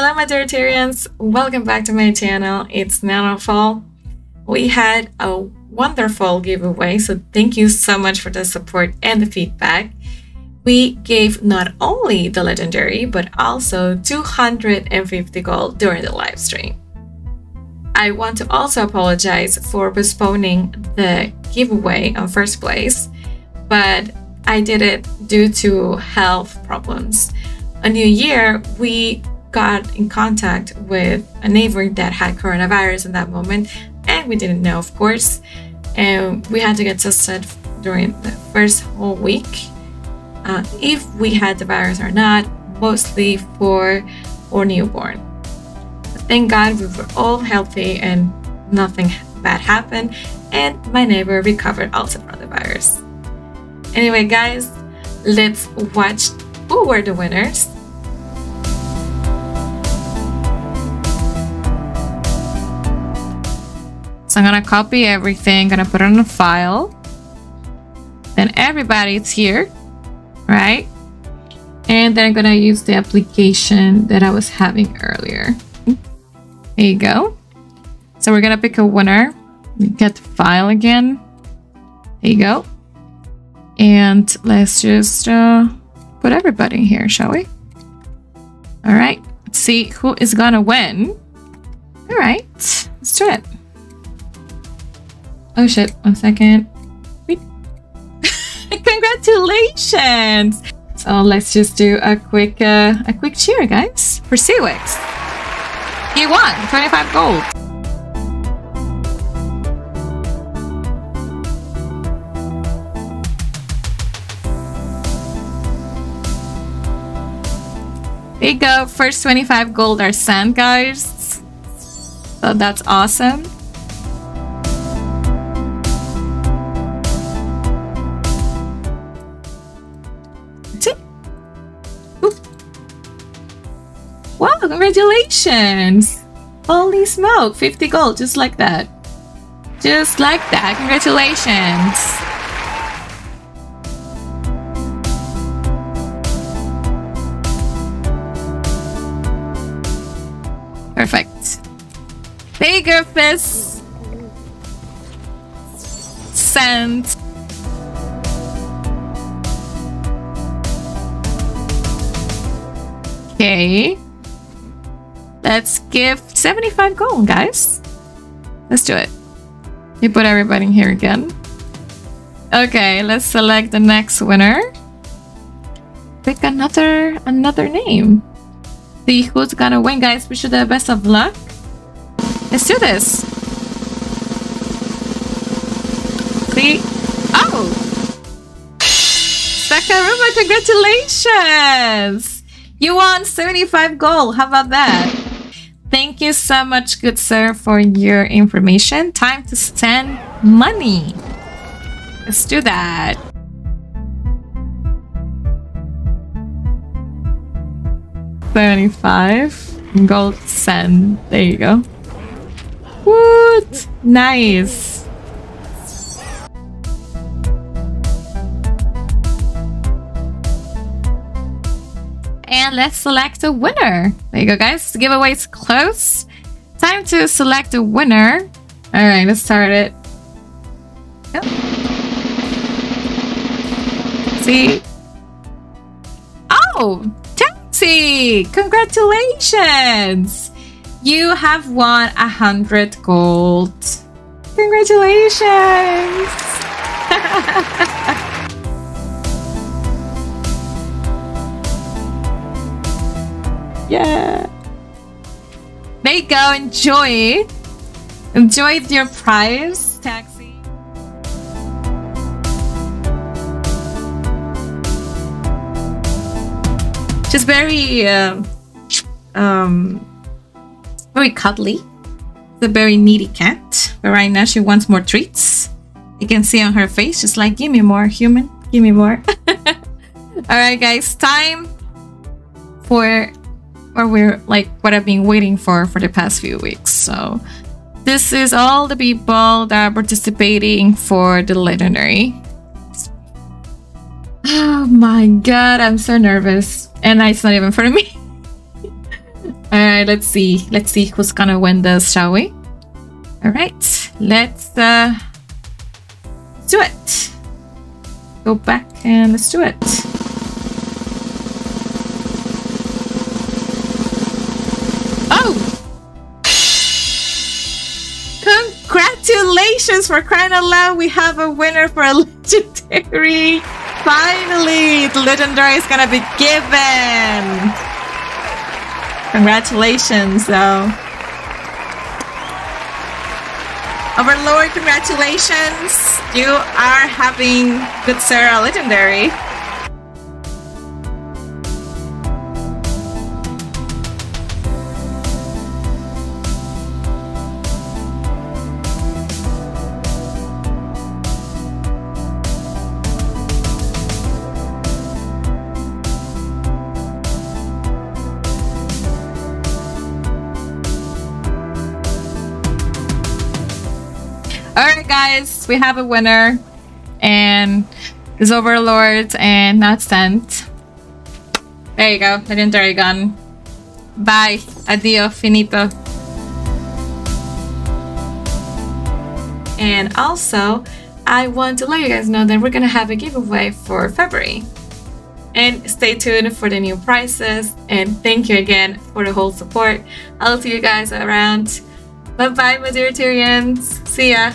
Hello my dear Tyrians, welcome back to my channel, it's Naniiful. We had a wonderful giveaway, so thank you so much for the support and the feedback. We gave not only the legendary, but also 250 gold during the live stream. I want to also apologize for postponing the giveaway on first place, but I did it due to health problems. A new year, we got in contact with a neighbor that had coronavirus in that moment, and we didn't know, of course, and we had to get tested during the first whole week if we had the virus or not, mostly for our newborn. But thank God we were all healthy and nothing bad happened, and my neighbor recovered also from the virus. Anyway guys, let's watch who were the winners. So I'm gonna copy everything, gonna put it on a file. Then everybody's here, right? And then I'm gonna use the application that I was having earlier. There you go. So we're gonna pick a winner. Get the file again. There you go. And let's just put everybody here, shall we? All right, let's see who is gonna win. All right, let's do it. Oh shit, one second. Congratulations! So let's just do a quick cheer, guys, for Seawix. He won 25 gold. There you go, first 25 gold are sent, guys. So that's awesome. Wow, congratulations! Holy smoke, 50 gold, just like that. Just like that, congratulations! Perfect. There you go, Fizz! Send. Okay. Let's give 75 gold, guys. Let's do it. You put everybody in here again. Okay, let's select the next winner. Pick another name. See who's gonna win, guys. Wish you the best of luck. Let's do this. See? Oh! Sakaruba, congratulations! You won 75 gold. How about that? Thank you so much, good sir, for your information. Time to send money. Let's do that. $35 gold send. There you go. What? Nice. And let's select a winner. There you go, guys. The giveaway's close. Time to select a winner. All right, let's start it. Yep. See? Oh, Taxi! Congratulations! You have won 100 gold. Congratulations! Yeah. There you go. Enjoy. Enjoy your prize, Taxi. She's very cuddly. It's a very needy cat. But right now she wants more treats. You can see on her face, she's like, "Give me more, human. Give me more." All right, guys. Time for. Or we're like what I've been waiting for the past few weeks. So this is all the people that are participating for the legendary. Oh my god, I'm so nervous, and it's not even for me. Alright, let's see who's gonna win this, shall we? Alright, let's do it. Go back and let's do it. Oh! Congratulations, for crying out loud, we have a winner for a legendary! Finally, the legendary is gonna be given! Congratulations, though. Overlord, congratulations! You are having, good sir, a legendary. Alright guys, we have a winner, and it's Overlord and not sent. There you go, legendary gun. Bye, adio, finito. And also, I want to let you guys know that we're gonna have a giveaway for February. And stay tuned for the new prizes, and thank you again for the whole support. I'll see you guys around. Bye bye, my dear Tyrians. See ya.